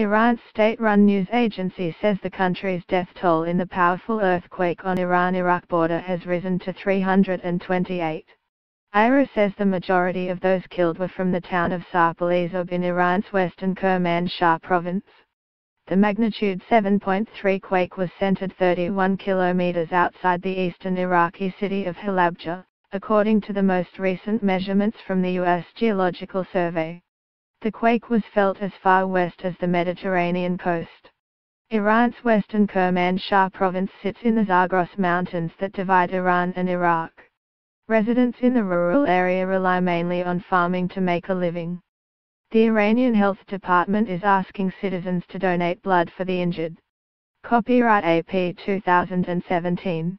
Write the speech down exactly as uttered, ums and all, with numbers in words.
Iran's state-run news agency says the country's death toll in the powerful earthquake on Iran-Iraq border has risen to three hundred twenty-eight. I R N A says the majority of those killed were from the town of Sarpol-e Zahab in Iran's western Kermanshah province. The magnitude seven point three quake was centered thirty-one kilometers outside the eastern Iraqi city of Halabja, according to the most recent measurements from the U S Geological Survey. The quake was felt as far west as the Mediterranean coast. Iran's western Kermanshah province sits in the Zagros Mountains that divide Iran and Iraq. Residents in the rural area rely mainly on farming to make a living. The Iranian Health Department is asking citizens to donate blood for the injured. Copyright A P twenty seventeen.